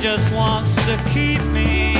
just wants to keep me.